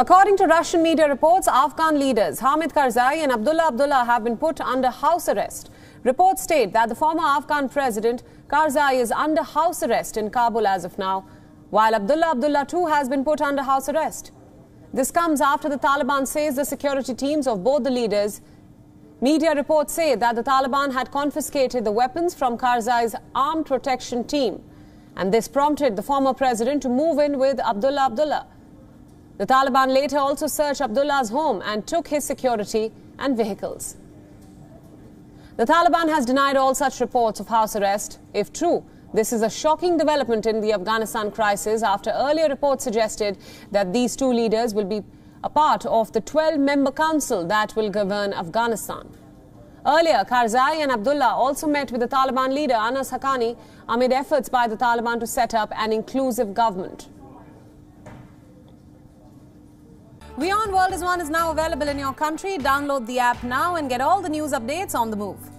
According to Russian media reports, Afghan leaders Hamid Karzai and Abdullah Abdullah have been put under house arrest. Reports state that the former Afghan president Karzai is under house arrest in Kabul as of now, while Abdullah Abdullah too has been put under house arrest. This comes after the Taliban says the security teams of both the leaders. Media reports say that the Taliban had confiscated the weapons from Karzai's armed protection team, and this prompted the former president to move in with Abdullah Abdullah. The Taliban later also searched Abdullah's home and took his security and vehicles. The Taliban has denied all such reports of house arrest. If true, this is a shocking development in the Afghanistan crisis after earlier reports suggested that these two leaders will be a part of the 12-member council that will govern Afghanistan. Earlier, Karzai and Abdullah also met with the Taliban leader Anas Haqqani amid efforts by the Taliban to set up an inclusive government. Beyond World is One is now available in your country. Download the app now and get all the news updates on the move.